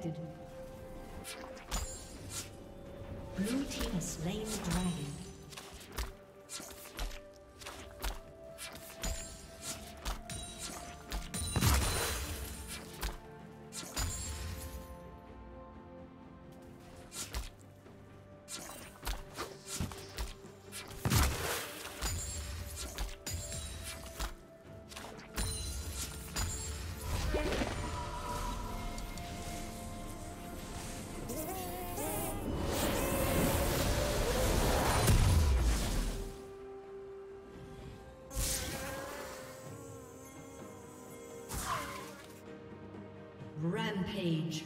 protected. Blue team has slain the dragon. Rampage.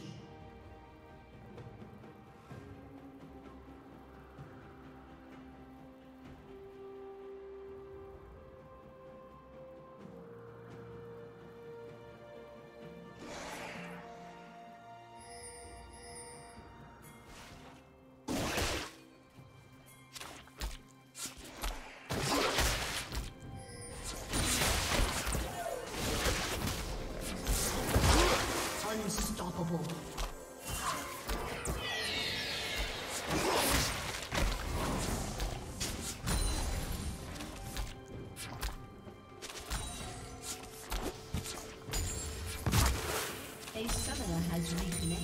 A summoner has reconnected.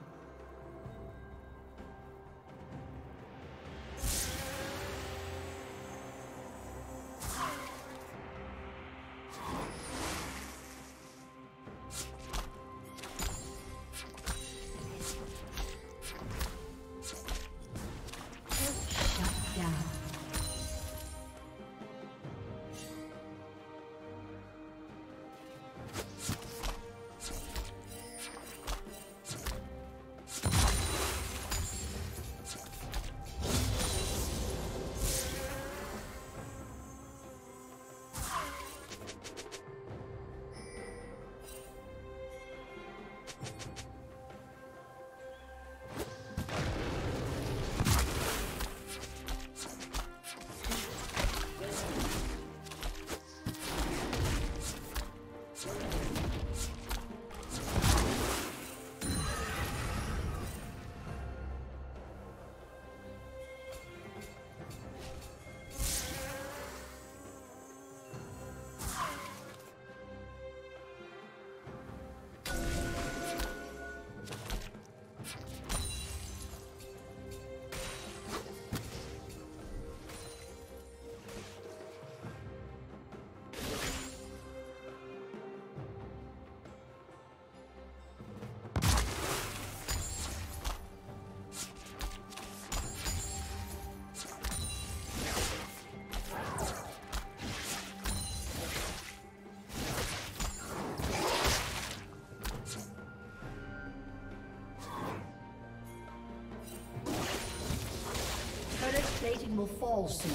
Plating will fall soon.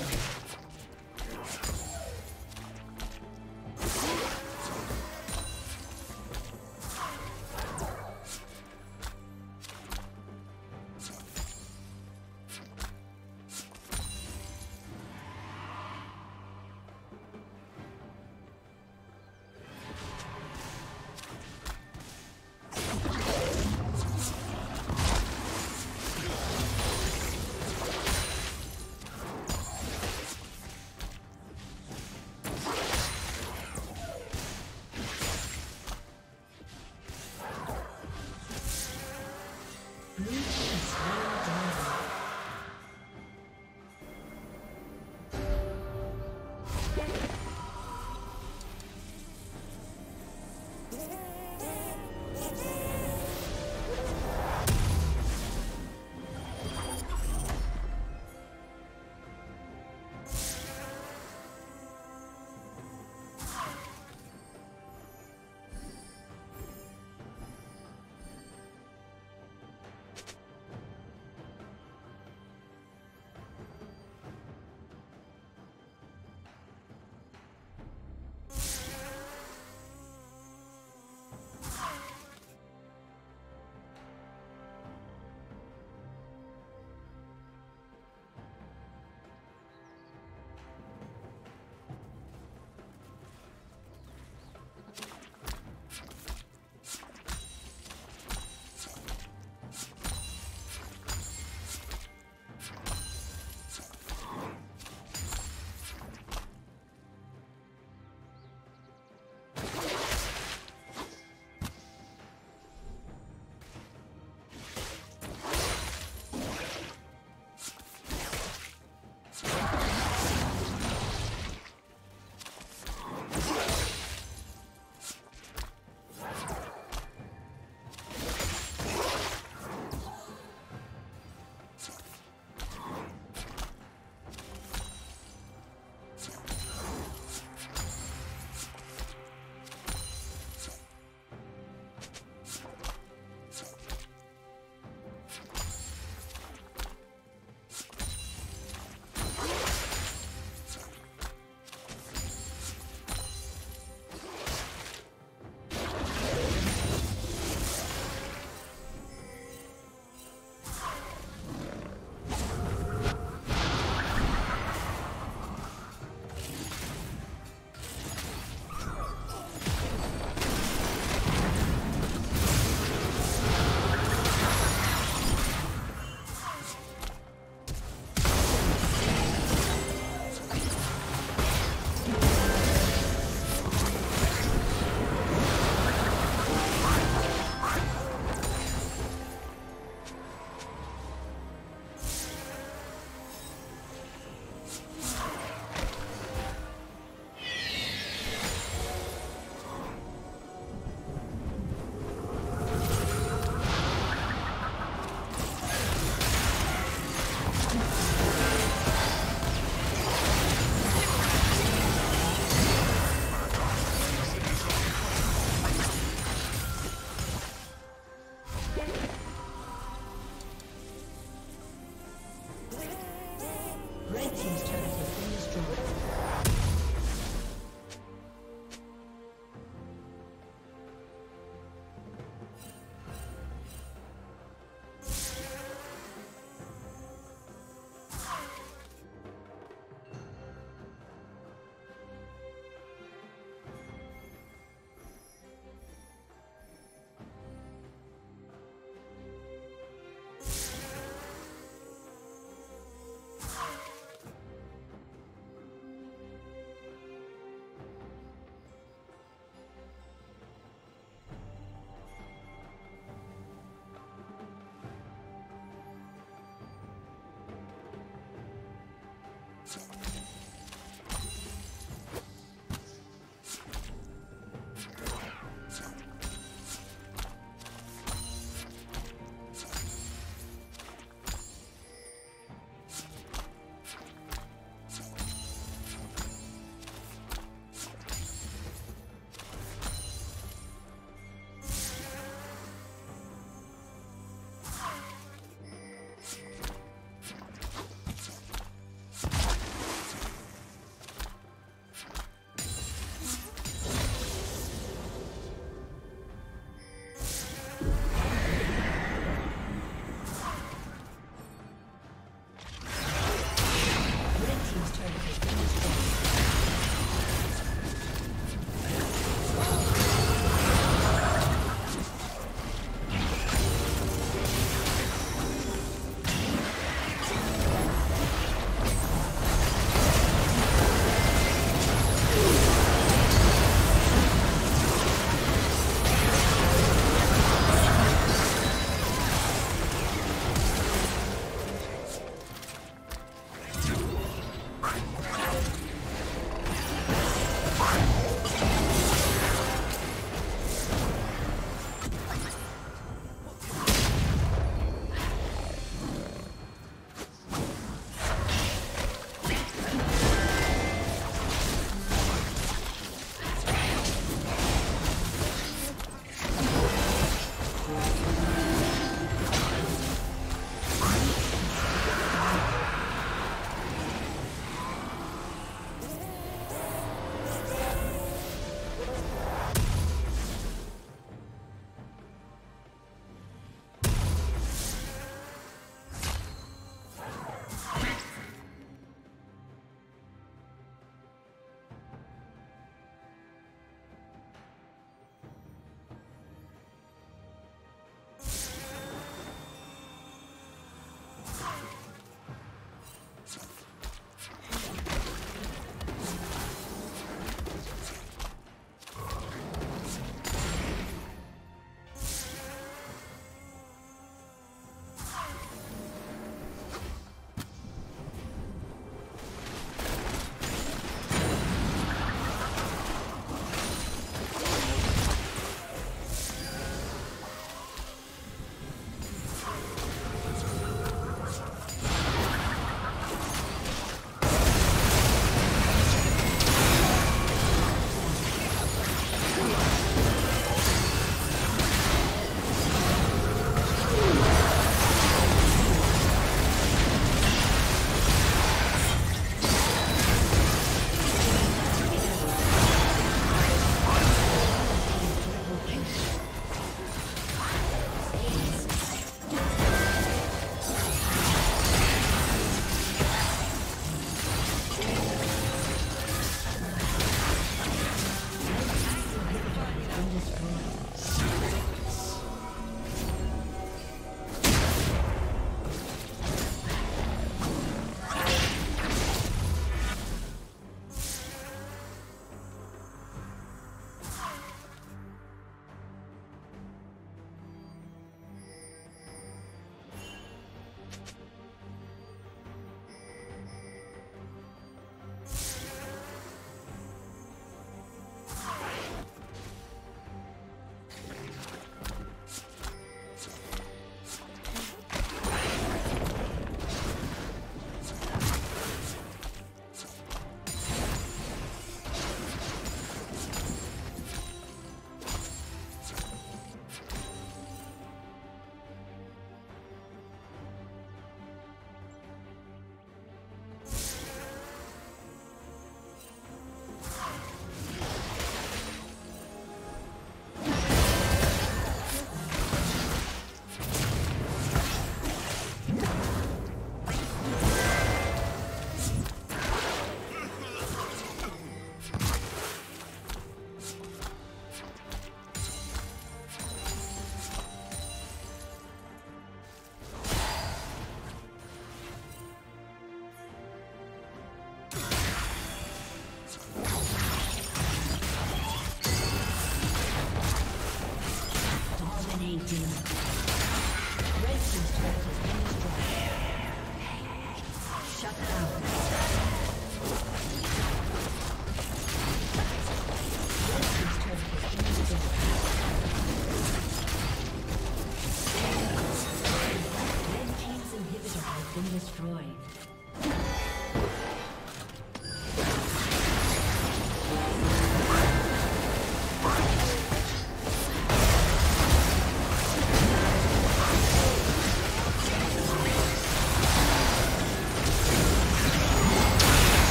Legend.